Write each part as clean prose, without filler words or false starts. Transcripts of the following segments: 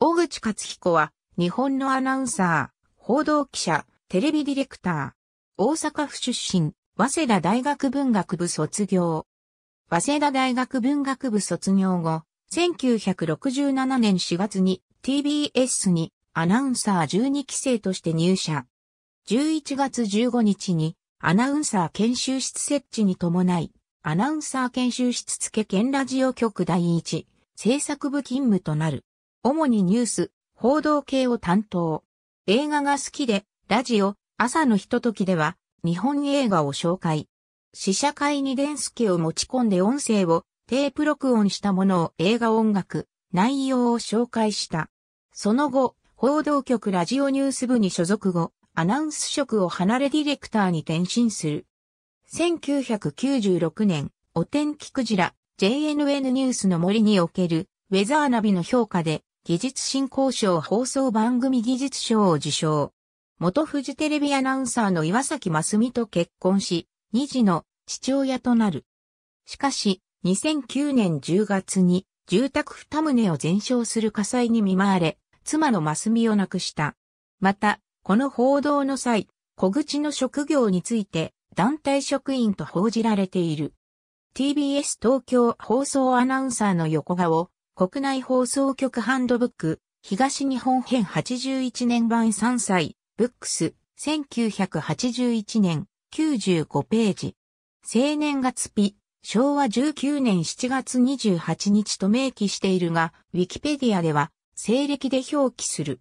小口克彦は、日本のアナウンサー、報道記者、テレビディレクター。大阪府出身、早稲田大学文学部卒業。早稲田大学文学部卒業後、1967年4月に TBS にアナウンサー12期生として入社。11月15日にアナウンサー研修室設置に伴い、アナウンサー研修室付県ラジオ局第一制作部勤務となる。主にニュース、報道系を担当。映画が好きで、ラジオ、朝のひとときでは、日本映画を紹介。試写会にデンスケを持ち込んで音声をテープ録音したものを映画音楽、内容を紹介した。その後、報道局ラジオニュース部に所属後、アナウンス職を離れディレクターに転身する。1996年、お天気クジラ、JNN ニュースの森における、ウェザーナビの評価で、技術振興賞放送番組技術賞を受賞。元フジテレビアナウンサーの岩崎真澄と結婚し、2児の父親となる。しかし、2009年10月に、住宅2棟を全焼する火災に見舞われ、妻の真澄を亡くした。また、この報道の際、小口の職業について団体職員と報じられている。TBS 東京放送アナウンサーの横顔、国内放送局ハンドブック、東日本編81年版3歳、ブックス、1981年、95ページ。生年月日、昭和19年7月28日と明記しているが、ウィキペディアでは、西暦で表記する。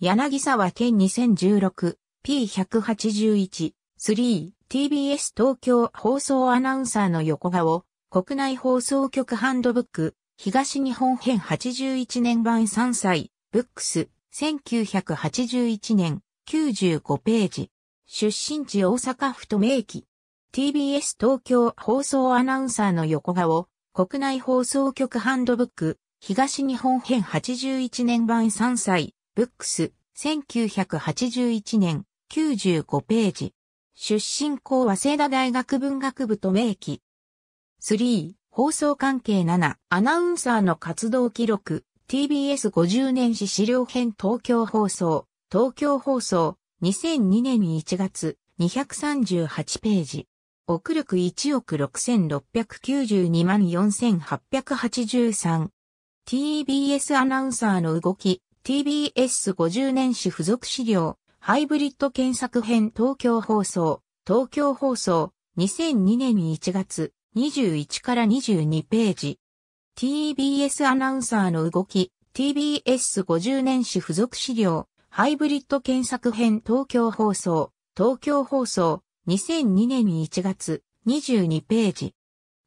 柳沢健 2016P181-3 TBS 東京放送アナウンサーの横顔、国内放送局ハンドブック、東日本編81年版3歳、ブックス、1981年、95ページ。出身地大阪府と明記。TBS 東京放送アナウンサーの横顔、国内放送局ハンドブック、東日本編81年版3歳、ブックス、1981年、95ページ。出身校早稲田大学文学部と明記。3、放送関係7、アナウンサーの活動記録、TBS50 年史資料編東京放送、2002年1月、238ページ。送力1億6692万4883。TBS アナウンサーの動き、TBS50 年史付属資料、ハイブリッド検索編東京放送、2002年1月、21から22ページ。TBS アナウンサーの動き、TBS50 年史付属資料、ハイブリッド検索編東京放送、2002年1月、22ページ。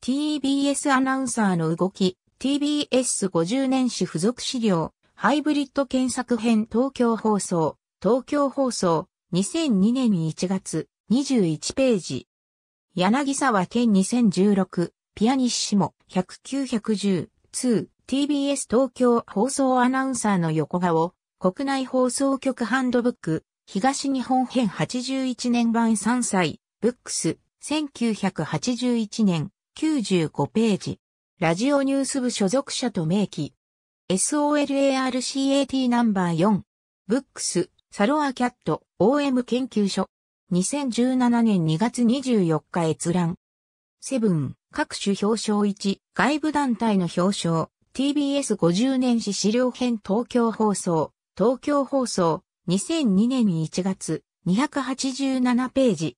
TBS アナウンサーの動き、TBS50 年史付属資料、ハイブリッド検索編東京放送、2002年1月、21ページ。柳沢健 2016、ピアニッシモ、10910、2、TBS 東京放送アナウンサーの横顔、国内放送局ハンドブック、東日本編81年版3歳、ブックス、1981年、95ページ。ラジオニュース部所属者と明記。SOLARCAT ナンバー4。ブックス、SOLARCAT、OM 研究所。2017年2月24日閲覧。7、各種表彰1、外部団体の表彰。TBS50 年史資料編東京放送。2002年1月、287ページ。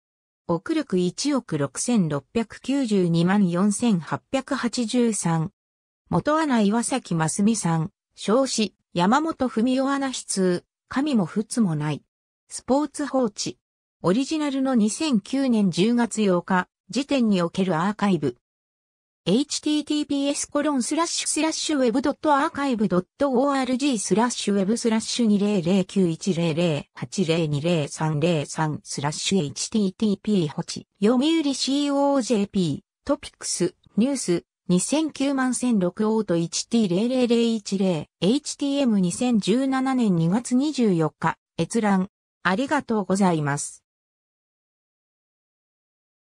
送力1億6692万4883。元アナ岩崎真澄さん、少子、山本文雄アナ悲痛、神も仏もない。スポーツ報知。オリジナルの2009年10月8日、時点におけるアーカイブ。https://web.archive.org/web/200080203033/http ほち読売 COJP トピックスニュース20091065と 1T00010 HTM2017 年2月24日閲覧ありがとうございます。